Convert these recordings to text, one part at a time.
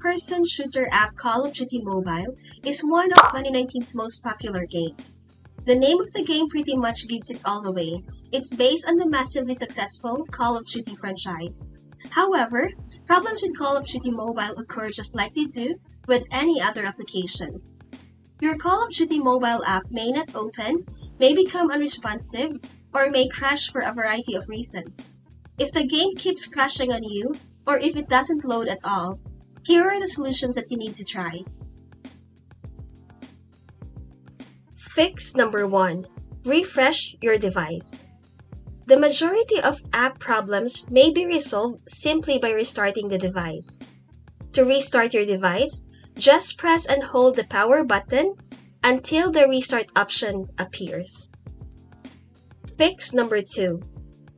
first-person shooter app Call of Duty Mobile is one of 2019's most popular games. The name of the game pretty much gives it all away. It's based on the massively successful Call of Duty franchise. However, problems with Call of Duty Mobile occur just like they do with any other application. Your Call of Duty Mobile app may not open, may become unresponsive, or may crash for a variety of reasons. If the game keeps crashing on you, or if it doesn't load at all, here are the solutions that you need to try. Fix number 1. Refresh your device. The majority of app problems may be resolved simply by restarting the device. To restart your device, just press and hold the power button until the restart option appears. Fix number 2.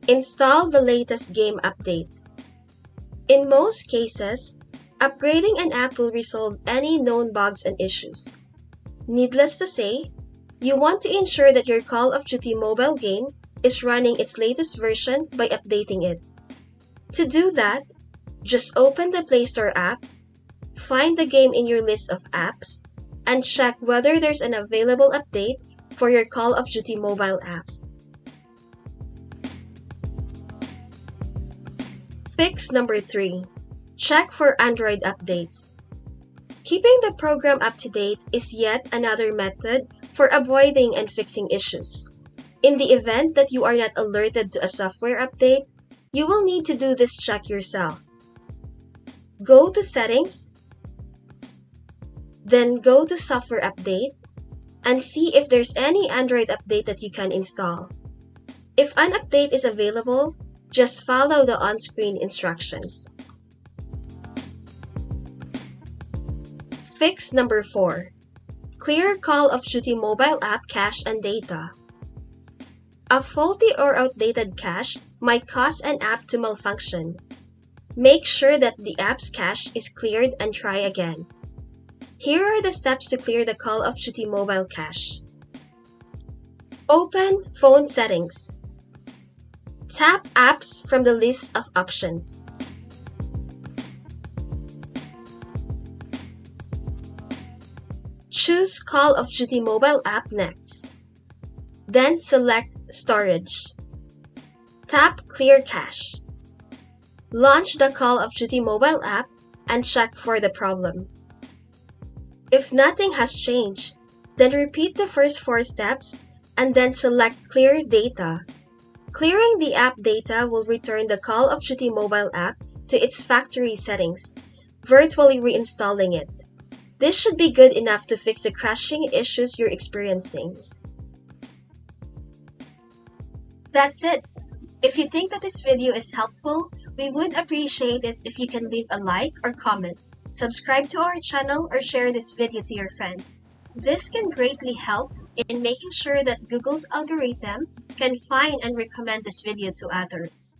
Install the latest game updates. In most cases, upgrading an app will resolve any known bugs and issues. Needless to say, you want to ensure that your Call of Duty mobile game is running its latest version by updating it. To do that, just open the Play Store app, find the game in your list of apps, and check whether there's an available update for your Call of Duty mobile app. Fix number 3. Check for Android updates. Keeping the program up to date is yet another method for avoiding and fixing issues. In the event that you are not alerted to a software update, you will need to do this check yourself. Go to Settings, then go to Software Update, and see if there's any Android update that you can install. If an update is available, just follow the on-screen instructions. Fix number 4. Clear Call of Duty mobile app cache and data. A faulty or outdated cache might cause an app to malfunction. Make sure that the app's cache is cleared and try again. Here are the steps to clear the Call of Duty mobile cache. Open Phone Settings. Tap Apps from the list of options. Choose Call of Duty mobile app next. Then select Storage. Tap Clear Cache. Launch the Call of Duty mobile app and check for the problem. If nothing has changed, then repeat the first 4 steps and then select Clear Data. Clearing the app data will return the Call of Duty mobile app to its factory settings, virtually reinstalling it. This should be good enough to fix the crashing issues you're experiencing. That's it! If you think that this video is helpful, we would appreciate it if you can leave a like or comment, subscribe to our channel, or share this video to your friends. This can greatly help in making sure that Google's algorithm can find and recommend this video to others.